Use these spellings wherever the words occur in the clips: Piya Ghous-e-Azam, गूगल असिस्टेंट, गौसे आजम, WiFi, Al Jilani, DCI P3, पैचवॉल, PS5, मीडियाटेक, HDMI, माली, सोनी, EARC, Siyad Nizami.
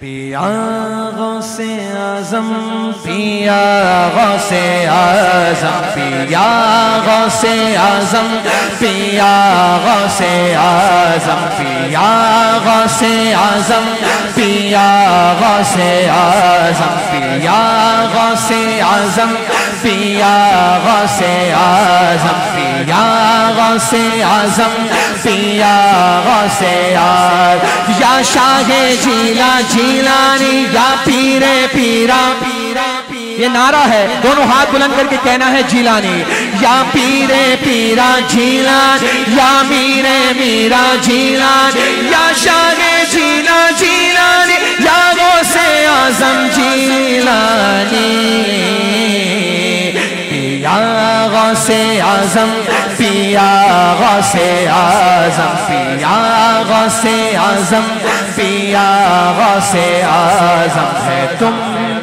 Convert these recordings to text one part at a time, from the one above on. पिया गौसे आजम पिया गौसे आजम पिया गौसे आजम पिया गौसे आजम पिया गौसे आजम पिया गौसे आजम पिया गौसे आजम पिया गौसे आजम पिया गौसे आजम पिया गौसे आजम या शाहे जिला जिलानी या पीरे पीरा पीरा ये नारा है, दोनों हाथ बुलंद करके कहना है जिलानी। या पीरे पीरा जिलानी या मीरे मीरा जिलानी या शाहे जिला जिलानी या गौसे आजम जिलानी। पिया गौसे आजम पिया गौसे आजम पिया गौसे आजम पिया गौसे आजम है तुम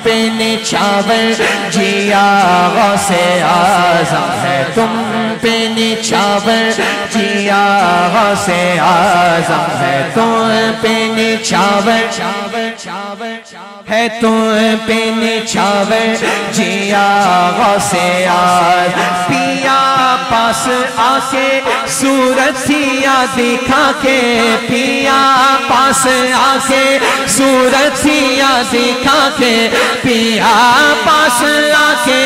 पे निछावर जिया गौसे आजम है तुम पे निछावर जिया गौसे आजम है तुम पे निछावर है तुम पे निछावर जिया गौसे आजम। पिया पास आके सूरतिया दिखा के पिया पास आके सूरतिया दिखा के पिया पास आके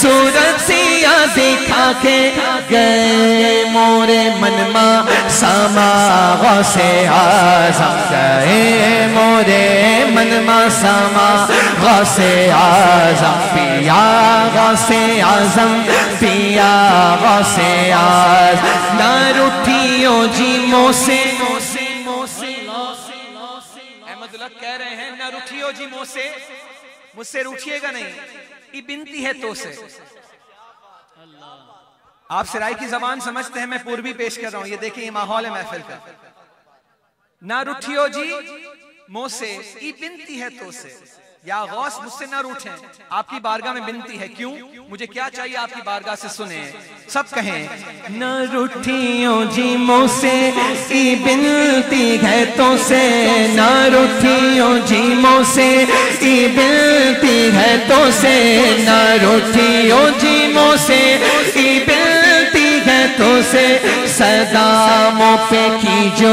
सूरतिया दिखा के गए मोरे मनमा सामा गौसे आजम गए मोरे मनमा सामा गौसे आजम पिया गौसे आजम पिया गौसे आजम। ना रुठियों जी मोसे कह रहे हैं ना रुठियो जी मोसे मुझसे रूठिएगा नहीं, ये बिनती है तो से। आप सराय की जबान समझते हैं, मैं पूर्वी पेश कर रहा हूं, ये देखिए ये माहौल है महफिल का। ना रुठियो जी मोसे ये बिनती है तो से, या गौस मुझसे ना रूठे, आपकी बारगाह में बिनती है। क्यों? मुझे क्या चाहिए आपकी बारगाह से? सुने सब कहें ना रूठियों जी मोसे ई बिनती है तो से, ना रूठियों जी मोसे ई बिनती है तो से, ना रूठियों जी मोसे ई बिनती है तो से। सदामों पे की जो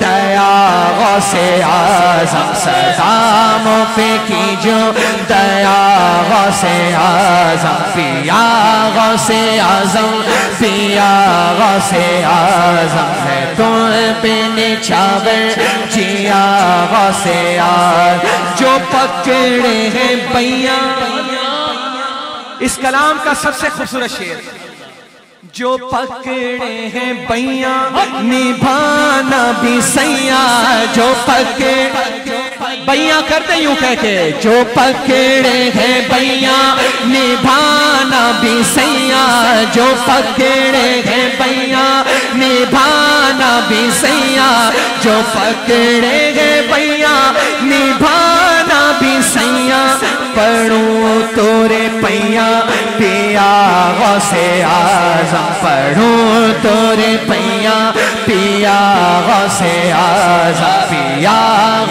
दया गौसे आजम सदामों पे की जो दया गौसे आजम पिया गौसे आजम पिया गौसे आजम है तुम पे निछावर जिया गौसे आजम। जो पकड़े हैं पैया, इस कलाम का सबसे खूबसूरत शेर, जो पकड़े हैं बैया निभाना भी सैया, जो पकड़े बैया करते यूं कह के जो पकड़े हैं बैया निभाना भी सैया, जो पकड़े हैं बैया निभाना भी सैया, जो पकड़े हैं बैया निभाना भी सैया। पढ़ूं तोरे पैया पिया गौसे आजम पढ़ूं तोरे पैया पिया गौसे आजम पिया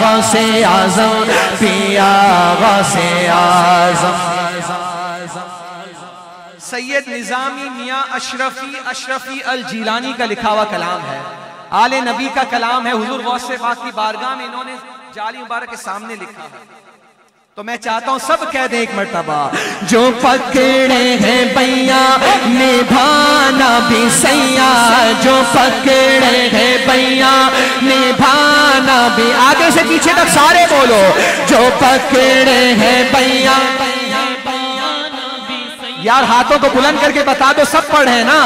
गौसे आजम पिया गौसे आजम। सैयद निजामी मियां अशरफी अल जिलानी का लिखा हुआ कलाम है, आले नबी का कलाम है, हुजूर गौसे पाक की बारगाह में इन्होंने जाली मुबारक के सामने लिखा है। तो मैं चाहता हूं सब कह दें एक मर्तबा, जो पकड़े हैं बैया निभाना भी सैया, जो पकड़े हैं बैया निभाना भी, आगे से पीछे तक सारे बोलो, जो पकड़े हैं बैया। यार हाथों को बुलंद करके बता दो, सब पढ़े ना,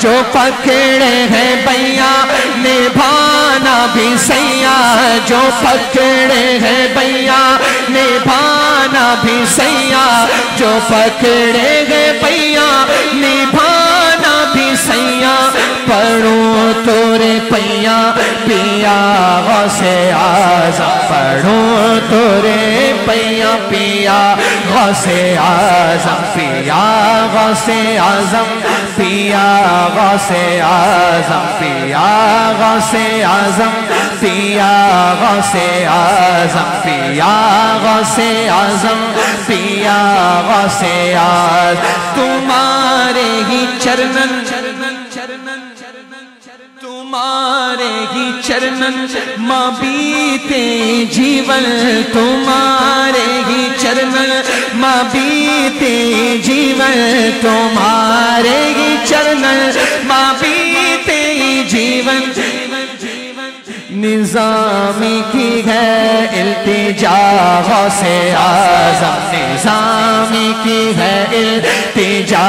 जो पकड़े हैं बैया निभाना भी सैया, जो पकड़े हैं बैया निभाना भी सैया, जो पकड़े हैं बैया निभाना भी सैया। पढ़ो तो रे पैया पिया गौसे आज़म पढ़ो तो रे पैया पिया गौसे आज़म पिया गौसे आज़म पिया गौसे आज़म पिया गौसे आज़म पिया गौसे आज़म पिया गौसे आज़म पिया गौसे आज़म तुम्हारे ही चरणन तुम्हारे ही चरणन माँ बीते जीवन तुम्हारे ही चरणन माँ बीते जीवन तुम्हारे ही चरणन माँ बीते जीवन निज़ामी की है इल्तिजा गौसे आज़म निज़ामी की है इल्तिजा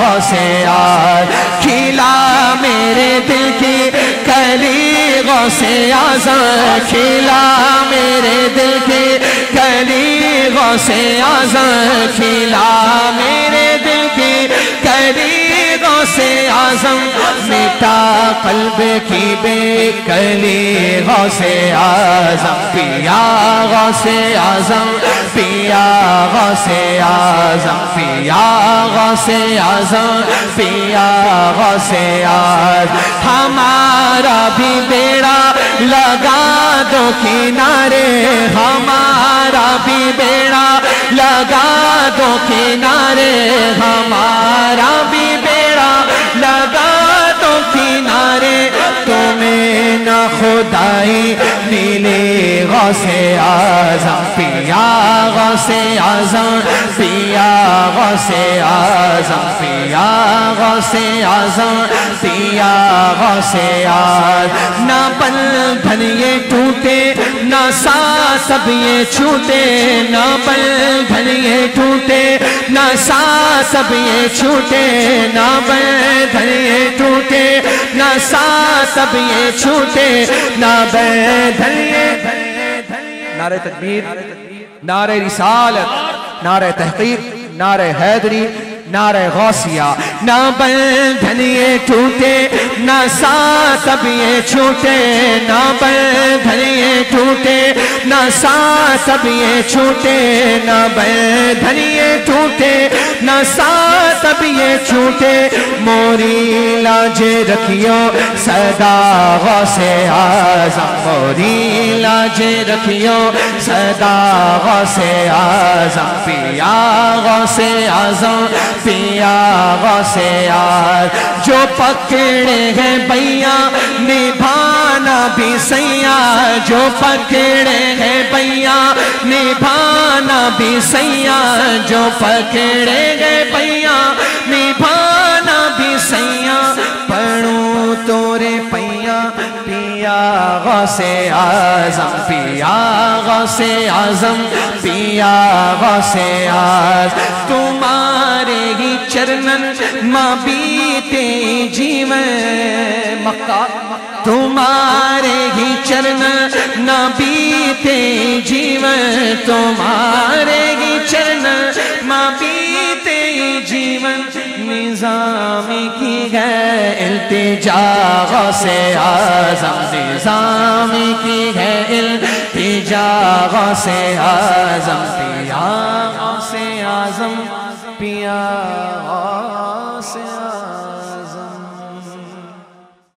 गौसे आज़म खिला मेरे दिल की कली गौसे आज़म खिला मेरे दिल की कली गौसे आज़म खिला मेरे दिल की कली गौसे आज़म मिटा कल्ब की बेकली गौसे आज़म पिया गौसे आज़म पिया गौसे आज़म पिया गौसे आज़म पिया गौसे आज़म हमारा भी बेड़ा लगा दो किनारे हमारा भी बेड़ा लगा दो किनारे हमारा भी बेड़ा लगा दो किनारे तुम्हें न खुदाई मिले गौसे आज़म पिया गौसे आज़म पिया गौसे आज़म पिया गौसे आज़म पिया गौसे आज़म ना बंधन ये टूटे ना सांस अब ये छूटे ना बंधन ये टूटे ना सांस अब ये छूटे ना बंधन ये टूटे ना सांस अब ये छूटे ना बंधन ये नारे तकबीर नारे रिसालत नारे तहकीर नारे हैदरी नारे गौसिया ना बंधन ये टूटे ना सांस अब ये छूटे ना बंधन ये टूटे ना सांस अब ये छूटे ना बंधन ये टूटे ना सांस अब ये छूटे मोरी लाजे रखियो सदा गौसे आज़म मोरी लाजे रखियो सदा गौसे आज़म पिया गौसे आज़म पिया गौसे आज़म जो पकड़े हैं भैया निभाना भी सैया जो पकड़े हैं भैया निभाना भी सैया जो पकड़े गए भैया निभाना भी सैया पढ़ूं तोरे पैया पिया गौसे आज़म पिया गौसे आज़म पिया गौसे आज़म तुम्हारे ही चरणन माँ बीते जीवन मक्का तुम्हारे ही चरणन ना बीते जीवन तुम्हारे ही चरणन माँ बीते जीवन निज़ामी की है इल्तिजा गौसे आज़म निज़ामी की है इल्तिजा गौसे आज़म पिया गौसे आज़म पिया।